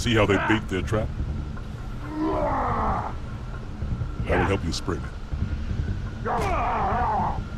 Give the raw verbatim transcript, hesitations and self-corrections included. See how they bait their trap? That will help you spring it.